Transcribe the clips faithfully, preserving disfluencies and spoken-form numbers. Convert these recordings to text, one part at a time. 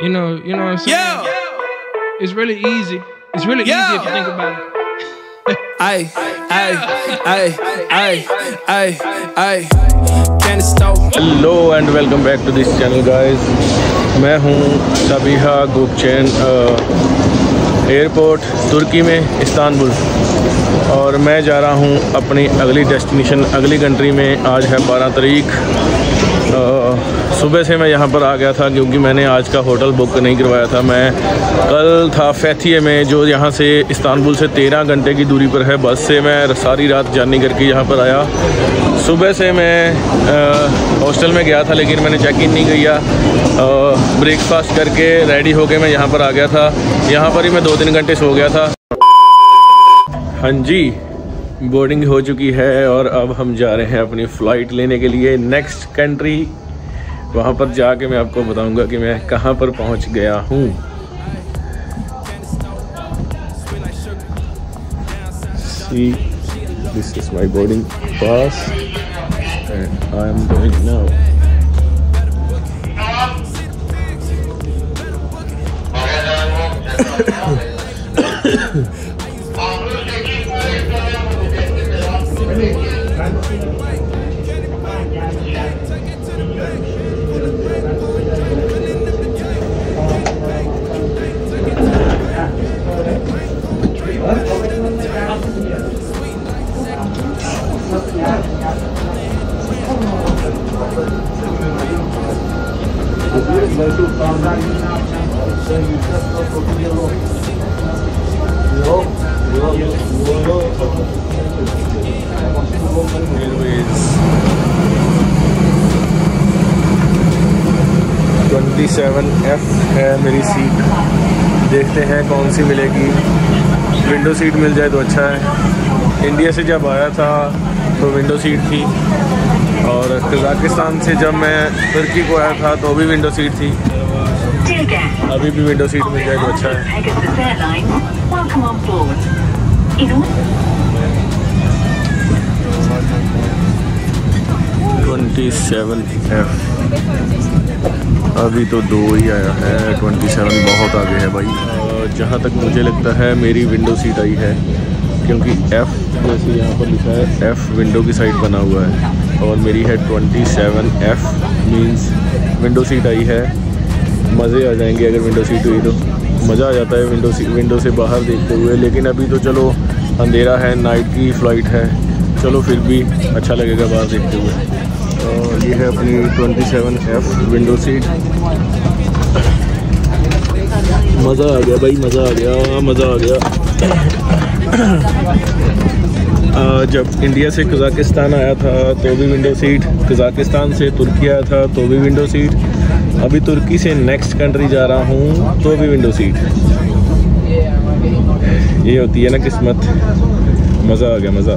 You know, you know what I'm saying? Yeah. It's really easy. It's really Yo. easy if you think about it. Ay, ay, ay, ay, ay, ay, can't stop. Hello and welcome back to this channel guys. मैं हूँ Sabiha गोकचैन, airport तुर्की में Istanbul, और मैं जा रहा हूँ अपनी अगली डेस्टिनेशन, अगली कंट्री में। आज है बारह तारीख। सुबह से मैं यहाँ पर आ गया था क्योंकि मैंने आज का होटल बुक नहीं करवाया था। मैं कल था फेथिये में, जो यहाँ से इस्तांबुल से तेरह घंटे की दूरी पर है बस से। मैं सारी रात जर्नी करके यहाँ पर आया। सुबह से मैं हॉस्टल में गया था लेकिन मैंने चेक इन नहीं किया। ब्रेकफास्ट करके रेडी होके मैं यहाँ पर आ गया था। यहाँ पर ही मैं दो तीन घंटे सो गया था। हाँ जी, बोर्डिंग हो चुकी है और अब हम जा रहे हैं अपनी फ़्लाइट लेने के लिए नेक्स्ट कंट्री। वहाँ पर जाके मैं आपको बताऊंगा कि मैं कहाँ पर पहुँच गया हूँ। See, this is my boarding pass and I am going now. सत्ताईस एफ है मेरी सीट, देखते हैं कौन सी मिलेगी। विंडो सीट मिल जाए तो अच्छा है। इंडिया से जब आया था तो विंडो सीट थी, और कजाकिस्तान से जब मैं तुर्की को आया था तो भी विंडो सीट थी। अभी भी विंडो सीट मिल जाए तो अच्छा है। सत्ताईस एफ अभी तो दो ही आया है, सत्ताईस बहुत आगे है भाई। जहाँ तक मुझे लगता है मेरी विंडो सीट आई है, क्योंकि F जैसे यहाँ पर लिखा है, F विंडो की साइड बना हुआ है और मेरी है सत्ताईस एफ, मींस विंडो सीट आई है। मज़े आ जाएंगे अगर विंडो सीट हुई तो। मज़ा आ जाता है विंडो सीट, विंडो से बाहर देखते हुए। लेकिन अभी तो चलो अंधेरा है, नाइट की फ़्लाइट है, चलो फिर भी अच्छा लगेगा बाहर देखते हुए। और ये है अपनी सत्ताईस एफ विंडो सीट। मज़ा आ गया भाई, मज़ा आ गया, मज़ा आ गया। जब इंडिया से कज़ाकिस्तान आया था तो भी विंडो सीट, कज़ाकिस्तान से तुर्की आया था तो भी विंडो सीट, अभी तुर्की से नेक्स्ट कंट्री जा रहा हूँ तो भी विंडो सीट। ये होती है ना किस्मत। मज़ा आ गया, मज़ा।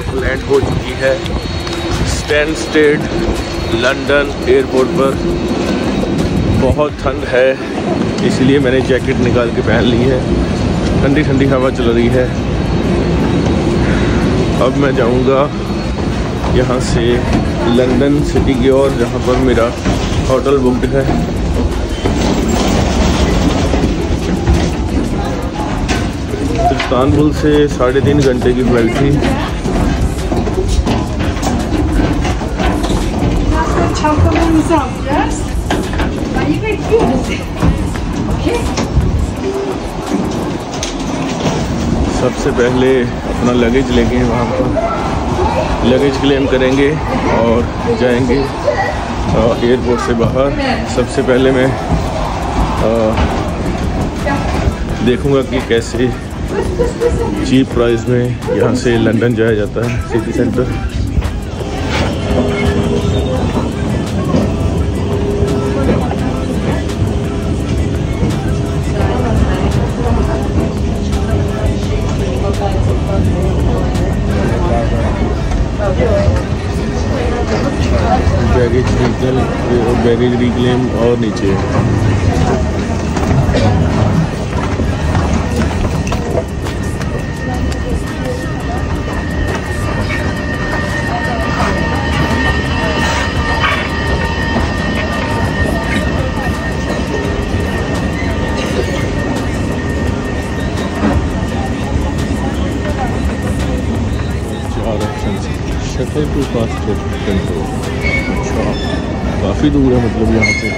अब लैंड हो चुकी है स्टैनस्टेड लंदन एयरपोर्ट पर। बहुत ठंड है इसलिए मैंने जैकेट निकाल के पहन ली है। ठंडी ठंडी हवा चल रही है। अब मैं जाऊंगा यहाँ से लंदन सिटी की ओर जहाँ पर मेरा होटल बुकड है। इस्तांबुल से साढ़े तीन घंटे की फ्लाइट थी। सबसे पहले अपना लगेज लेंगे, वहाँ पर लगेज क्लेम करेंगे और जाएंगे एयरपोर्ट से बाहर। सबसे पहले मैं आ, देखूँगा कि कैसे चीप प्राइस में यहाँ से लंदन जाया जाता है city centre. Baggage reclaim, baggage reclaim और नीचे टू पास कंट्रोल। अच्छा, काफ़ी दूर है मतलब यहाँ से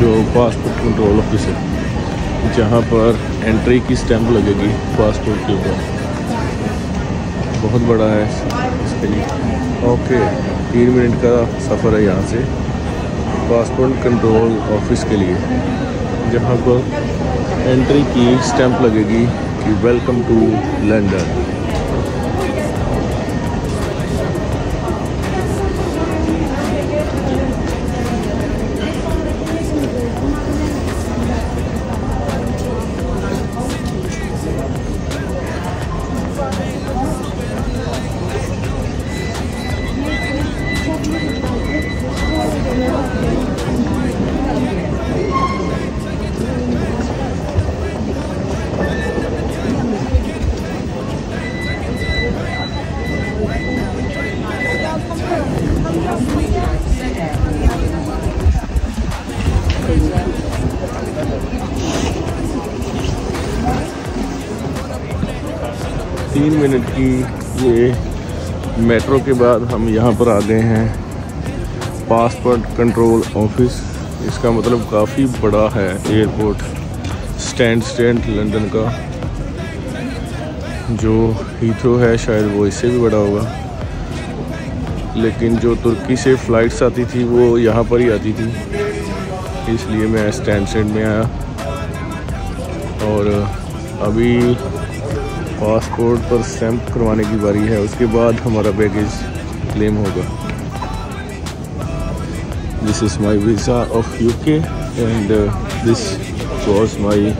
जो पासपोर्ट कंट्रोल ऑफिस है जहाँ पर एंट्री की स्टैंप लगेगी पासपोर्ट के ऊपर। बहुत बड़ा है इसके लिए। ओके, तीन मिनट का सफ़र है यहाँ से पासपोर्ट कंट्रोल ऑफिस के लिए जहाँ पर एंट्री की स्टैंप लगेगी कि वेलकम टू लंदन। तीन मिनट की ये मेट्रो के बाद हम यहाँ पर आ गए हैं पासपोर्ट कंट्रोल ऑफिस। इसका मतलब काफ़ी बड़ा है एयरपोर्ट स्टैनस्टेड लंदन का। जो हीथ्रो है शायद वो इससे भी बड़ा होगा, लेकिन जो तुर्की से फ़्लाइट्स आती थी वो यहाँ पर ही आती थी, इसलिए मैं स्टैनस्टेड में आया। और अभी पासपोर्ट पर स्टैंप करवाने की बारी है, उसके बाद हमारा बैगेज क्लेम होगा। This is my visa of UK and this was my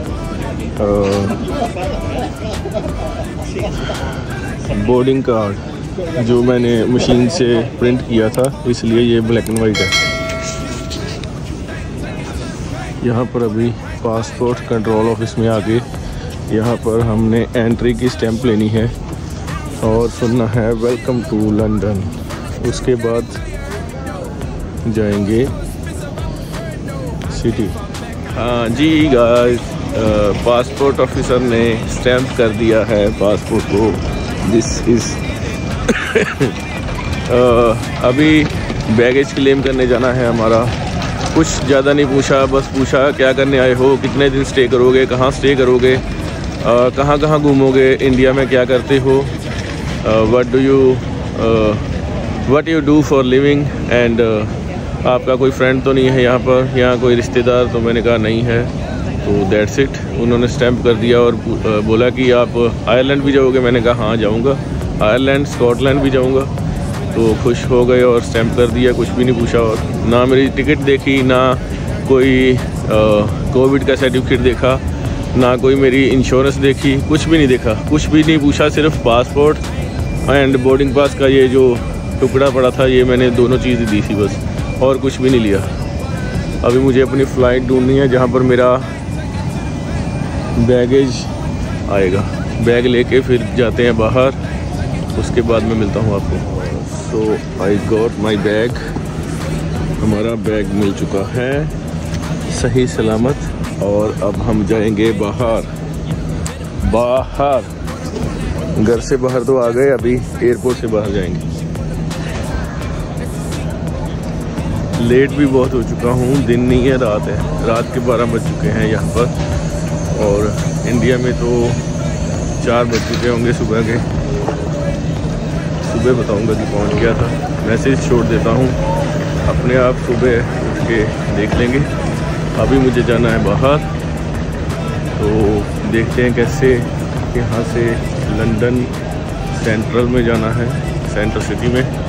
boarding card जो मैंने मशीन से प्रिंट किया था, इसलिए ये ब्लैक एंड वाइट है। यहाँ पर अभी पासपोर्ट कंट्रोल ऑफिस में आके यहाँ पर हमने एंट्री की स्टैंप लेनी है और सुनना है वेलकम टू लंदन। उसके बाद जाएंगे सिटी। हाँ जी गाइस, पासपोर्ट ऑफिसर ने स्टैंप कर दिया है पासपोर्ट को। दिस इज़ अभी बैगेज क्लेम करने जाना है हमारा। कुछ ज़्यादा नहीं पूछा, बस पूछा क्या करने आए हो, कितने दिन स्टे करोगे, कहाँ स्टे करोगे, Uh, कहाँ कहाँ घूमोगे, इंडिया में क्या करते हो, what do you what you do for living and आपका कोई फ्रेंड तो नहीं है यहाँ पर, यहाँ कोई रिश्तेदार, तो मैंने कहा नहीं है, तो दैट्स इट। उन्होंने स्टैंप कर दिया और uh, बोला कि आप आयरलैंड भी जाओगे, मैंने कहा हाँ जाऊँगा, आयरलैंड स्कॉटलैंड भी जाऊँगा। तो खुश हो गए और स्टैंप कर दिया, कुछ भी नहीं पूछा। और ना मेरी टिकट देखी, ना कोई कोविड uh, का सर्टिफिकेट देखा, ना कोई मेरी इंश्योरेंस देखी, कुछ भी नहीं देखा, कुछ भी नहीं पूछा। सिर्फ पासपोर्ट एंड बोर्डिंग पास का ये जो टुकड़ा पड़ा था ये मैंने दोनों चीज़ दी थी बस, और कुछ भी नहीं लिया। अभी मुझे अपनी फ़्लाइट ढूंढनी है जहाँ पर मेरा बैगेज आएगा। बैग लेके फिर जाते हैं बाहर, उसके बाद मैं मिलता हूँ आपको। So I got my bag, हमारा बैग मिल चुका है सही सलामत। और अब हम जाएंगे बाहर। बाहर घर से बाहर तो आ गए, अभी एयरपोर्ट से बाहर जाएंगे। लेट भी बहुत हो चुका हूँ, दिन नहीं है रात है, रात के बारह बज चुके हैं यहाँ पर, और इंडिया में तो चार बज चुके होंगे सुबह के। सुबह बताऊंगा कि पहुंच गया था, मैसेज छोड़ देता हूं, अपने आप सुबह उठ के देख लेंगे। अभी मुझे जाना है बाहर, तो देखते हैं कैसे यहाँ से लंदन सेंट्रल में जाना है, सेंट्रल सिटी में।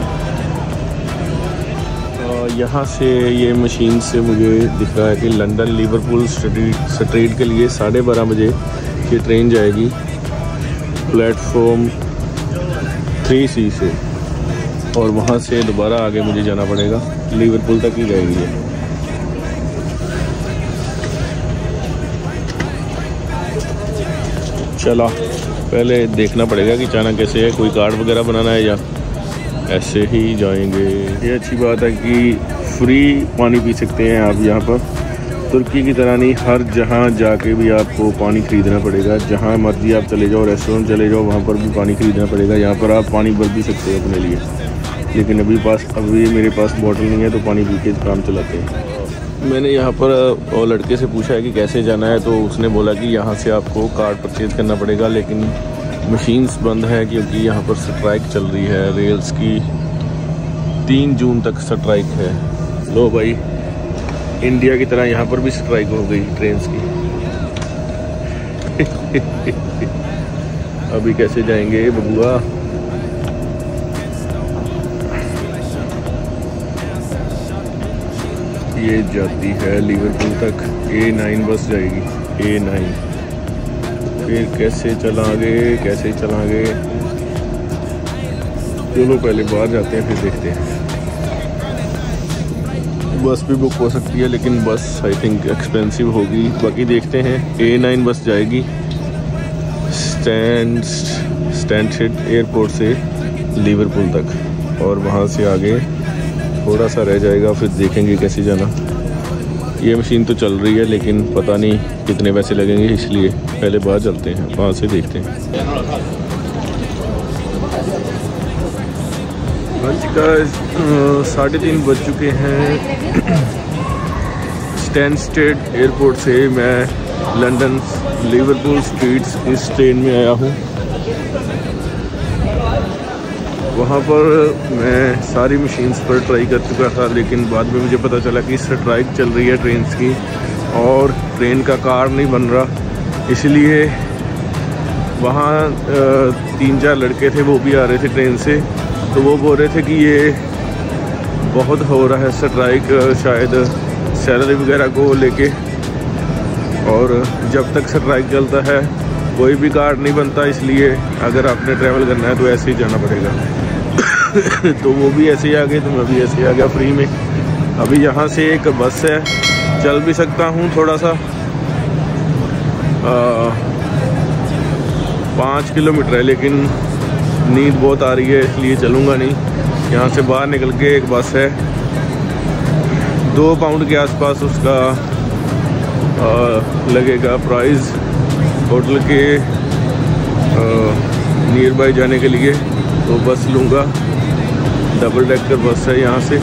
यहाँ से ये मशीन से मुझे दिख रहा है कि लंदन लिवरपूल स्ट्रीट स्ट्रीट के लिए साढ़े बारह बजे की ट्रेन जाएगी प्लेटफॉर्म थ्री सी से, और वहाँ से दोबारा आगे मुझे जाना पड़ेगा, लिवरपूल तक ही जाएगी है। चला पहले देखना पड़ेगा कि जाना कैसे है, कोई कार्ड वगैरह बनाना है या ऐसे ही जाएंगे। ये अच्छी बात है कि फ्री पानी पी सकते हैं आप यहाँ पर, तुर्की की तरह नहीं हर जहाँ जाके भी आपको पानी ख़रीदना पड़ेगा। जहाँ मर्जी आप चले जाओ, रेस्टोरेंट चले जाओ, वहाँ पर भी पानी ख़रीदना पड़ेगा। यहाँ पर आप पानी भर भी सकते हो अपने लिए, लेकिन अभी पास अभी मेरे पास बोतल नहीं है तो पानी पी के काम चलाते हैं। मैंने यहाँ पर और लड़के से पूछा है कि कैसे जाना है, तो उसने बोला कि यहाँ से आपको कार्ड परचेज़ करना पड़ेगा, लेकिन मशीन्स बंद है क्योंकि यहाँ पर स्ट्राइक चल रही है रेल्स की, तीन जून तक स्ट्राइक है। लो भाई, इंडिया की तरह यहाँ पर भी स्ट्राइक हो गई ट्रेन्स की। अभी कैसे जाएंगे बबुआ? ये जाती है लिवरपूल तक, ए नाइन बस जाएगी, ए नाइन। फिर कैसे चलांगे कैसे चलांगे चलो पहले बाहर जाते हैं फिर देखते हैं। बस भी बुक हो सकती है, लेकिन बस आई थिंक एक्सपेंसिव होगी, बाकी देखते हैं। ए नाइन बस जाएगी स्टैंड स्टैनस्टेड एयरपोर्ट से लिवरपूल तक, और वहाँ से आगे थोड़ा सा रह जाएगा, फिर देखेंगे कैसे जाना। ये मशीन तो चल रही है लेकिन पता नहीं कितने पैसे लगेंगे, इसलिए पहले बाहर चलते हैं, वहाँ से देखते हैं। साढ़े तीन बज चुके हैं। स्टैनस्टेड एयरपोर्ट से मैं लंदन लिवरपूल स्ट्रीट्स इस ट्रेन में आया हूँ। वहाँ पर मैं सारी मशीन्स पर ट्राई कर चुका था, लेकिन बाद में मुझे पता चला कि स्ट्राइक चल रही है ट्रेन्स की और ट्रेन का कार्ड नहीं बन रहा, इसलिए वहाँ तीन चार लड़के थे वो भी आ रहे थे ट्रेन से, तो वो बोल रहे थे कि ये बहुत हो रहा है स्ट्राइक, शायद सैलरी वगैरह को लेके, और जब तक स्ट्राइक चलता है कोई भी कार्ड नहीं बनता, इसलिए अगर आपने ट्रैवल करना है तो ऐसे ही जाना पड़ेगा। तो वो भी ऐसे ही आ गए, तो मैं भी ऐसे ही आ गया फ्री में। अभी यहाँ से एक बस है, चल भी सकता हूँ थोड़ा सा, पाँच किलोमीटर है, लेकिन नींद बहुत आ रही है इसलिए चलूँगा नहीं। यहाँ से बाहर निकल के एक बस है, दो पाउंड के आसपास उसका आ, लगेगा प्राइस होटल के नियर बाई जाने के लिए, तो बस लूँगा। डबल डेकर बस है यहाँ से।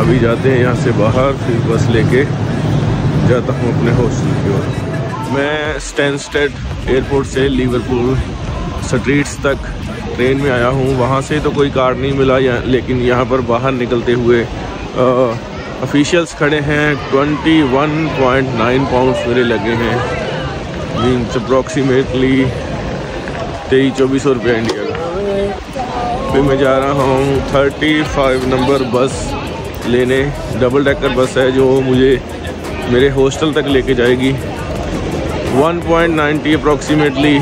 अभी जाते हैं यहाँ से बाहर, फिर बस लेके जाता हूँ अपने हॉस्टल की ओर। मैं स्टैनस्टेड एयरपोर्ट से लिवरपूल स्ट्रीट्स तक ट्रेन में आया हूँ, वहाँ से तो कोई कार्ड नहीं मिला, या, लेकिन यहाँ पर बाहर निकलते हुए ऑफिशियल्स खड़े हैं। इक्कीस पॉइंट नौ पाउंड्स मेरे लगे हैं, मीन्स अप्रॉक्सीमेटली तेईस चौबीस सौ रुपया इंडिया का। फिर मैं जा रहा हूँ पैंतीस नंबर बस लेने, डबल डेकर बस है जो मुझे मेरे हॉस्टल तक लेके जाएगी। One point ninety approximately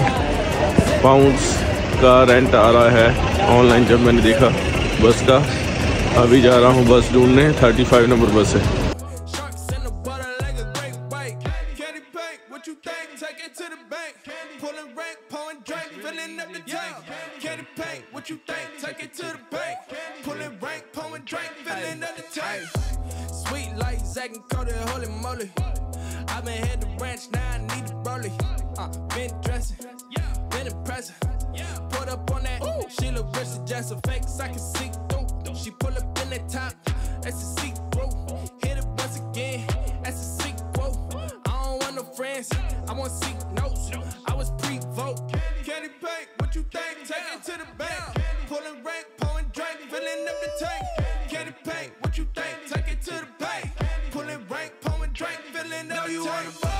pounds का रेंट आ रहा है ऑनलाइन जब मैंने देखा बस का। अभी जा रहा हूँ बस ढूंढने, थर्टी फाइव नंबर बस है। Take it to the bank, pulling rank, pouring, drink, filling up the tank.